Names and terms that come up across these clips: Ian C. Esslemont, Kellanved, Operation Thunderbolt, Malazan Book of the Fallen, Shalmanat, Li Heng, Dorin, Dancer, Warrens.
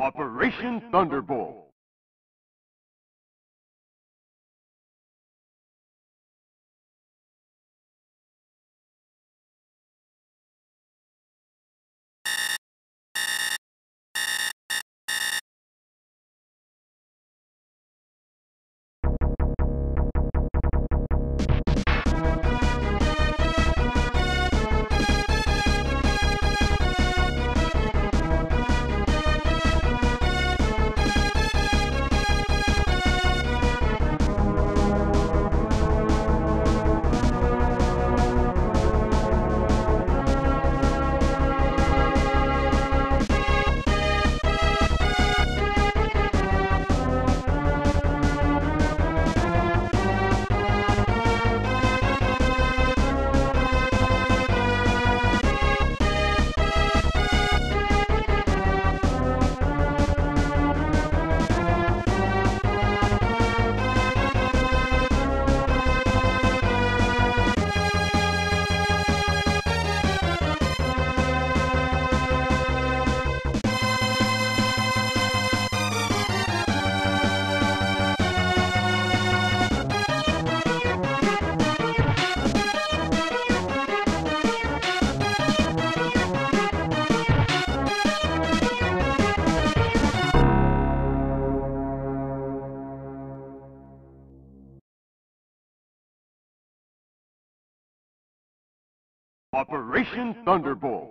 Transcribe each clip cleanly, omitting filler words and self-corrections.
Operation Thunderbolt. Operation Thunderbolt.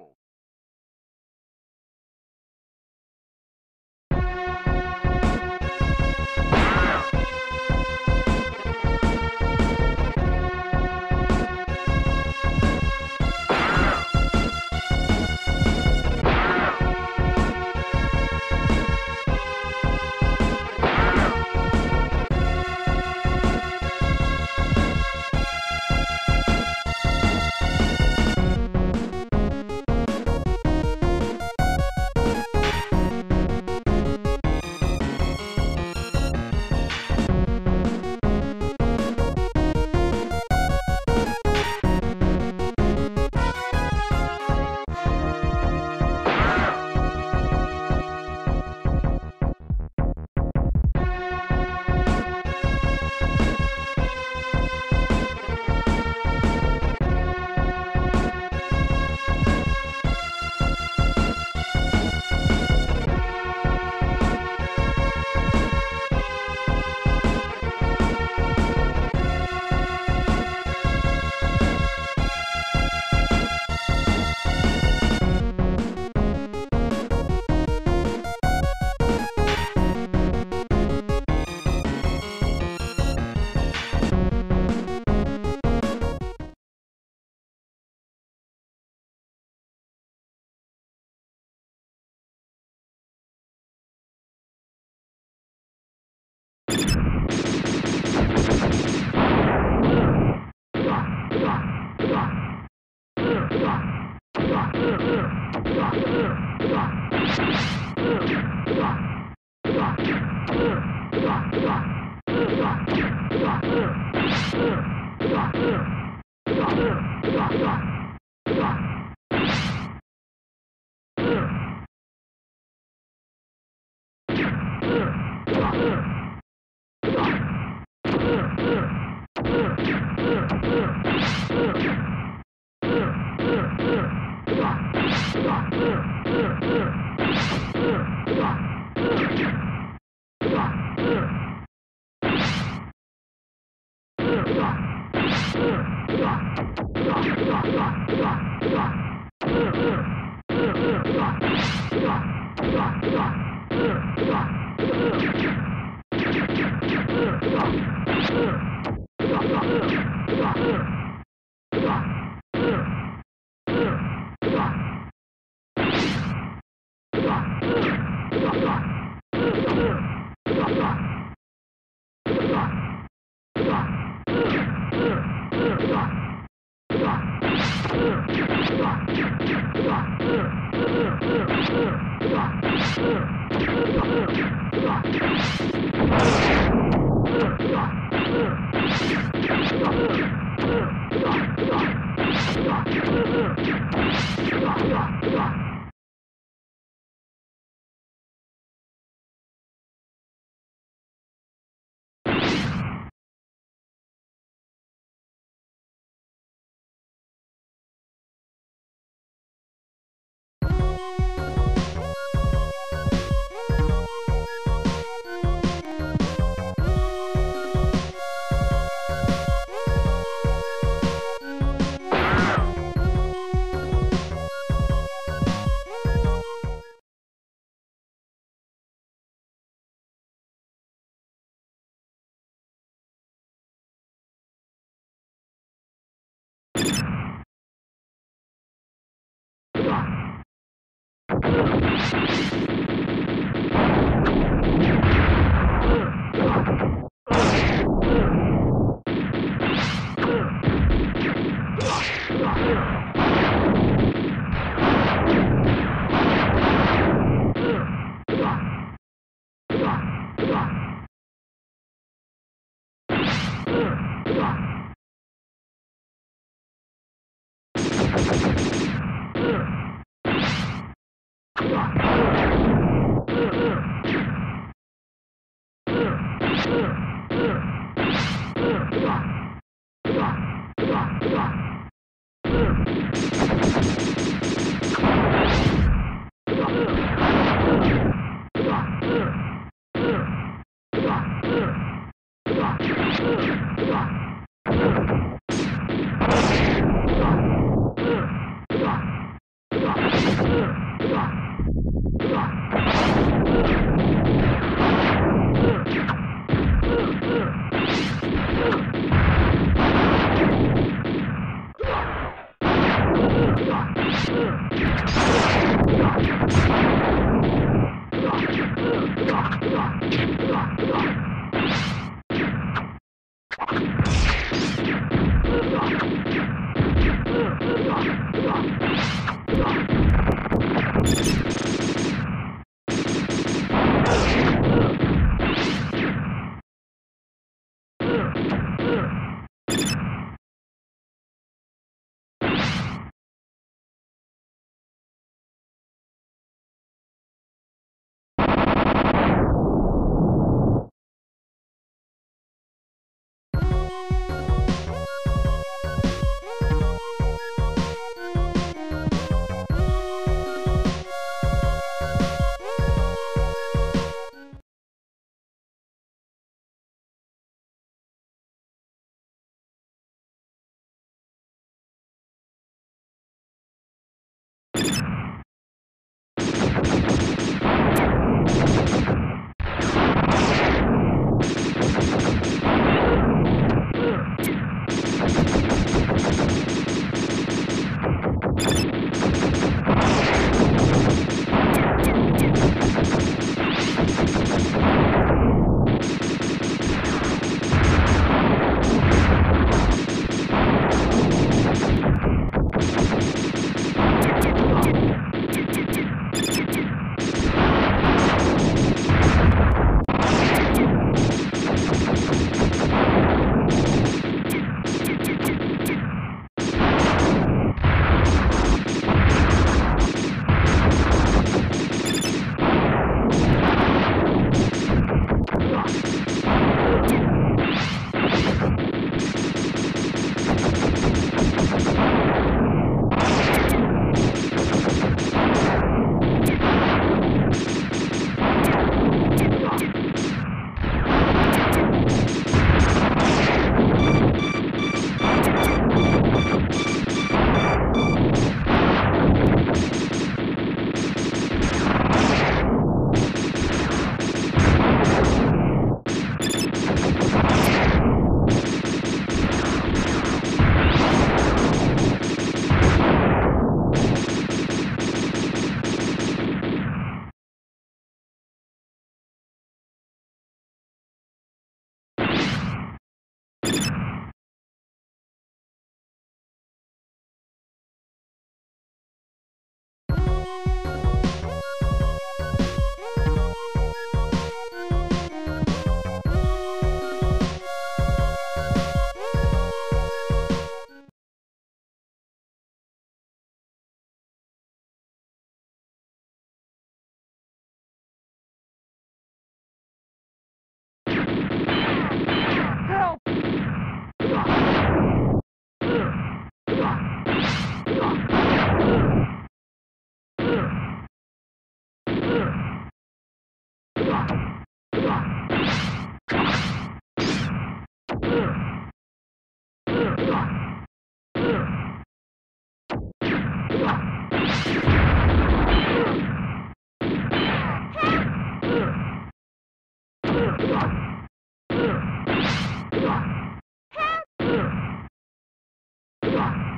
Help!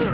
Boo!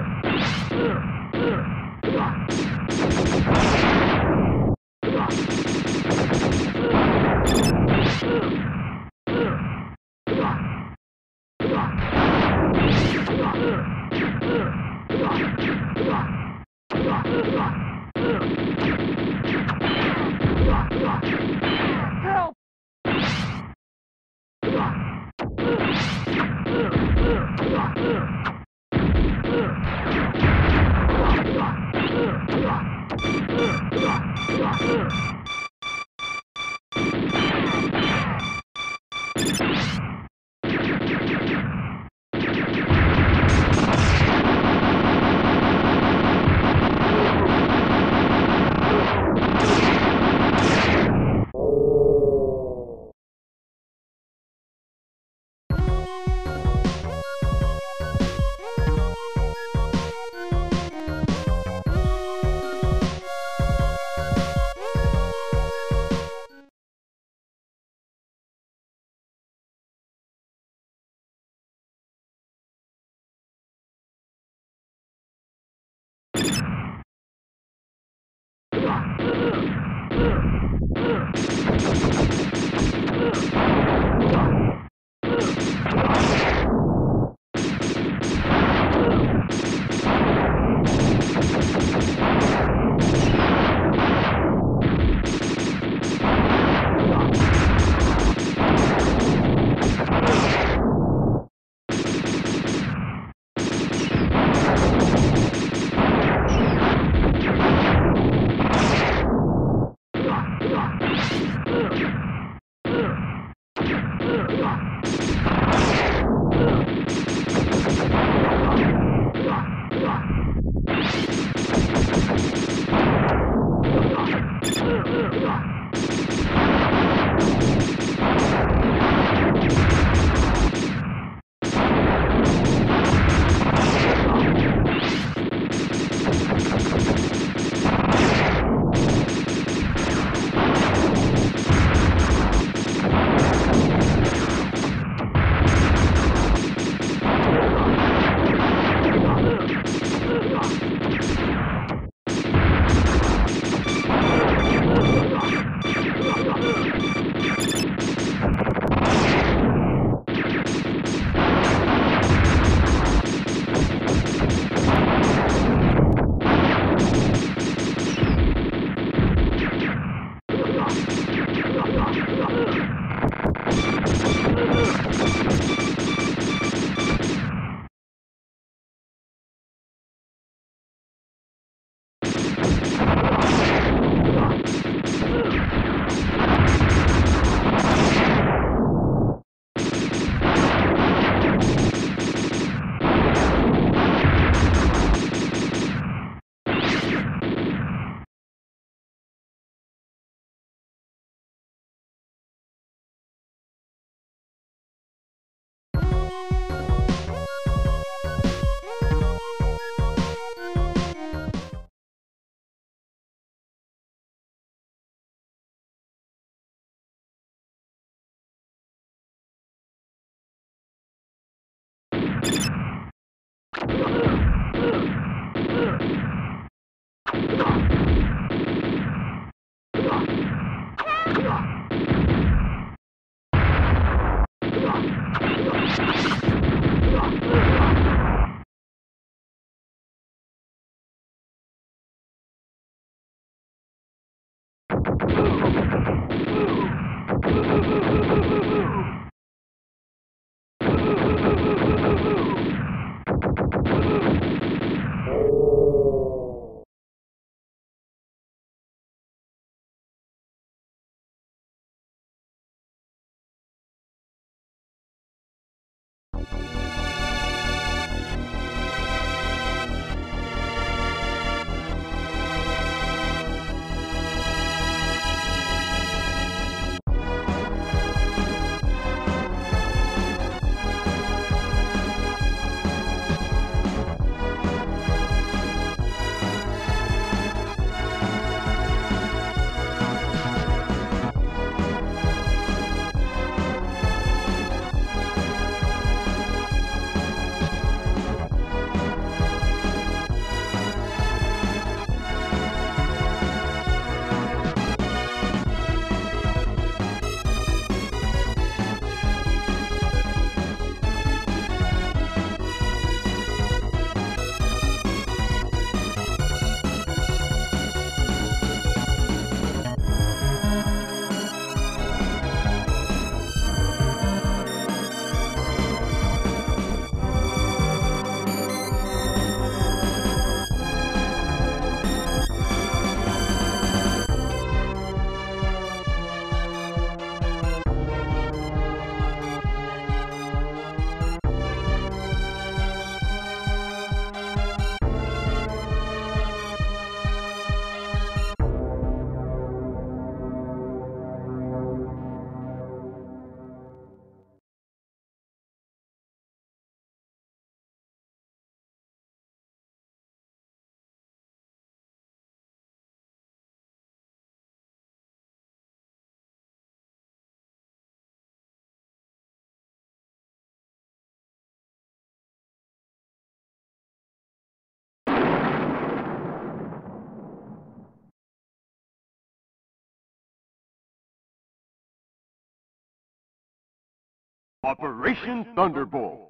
Operation Thunderbolt.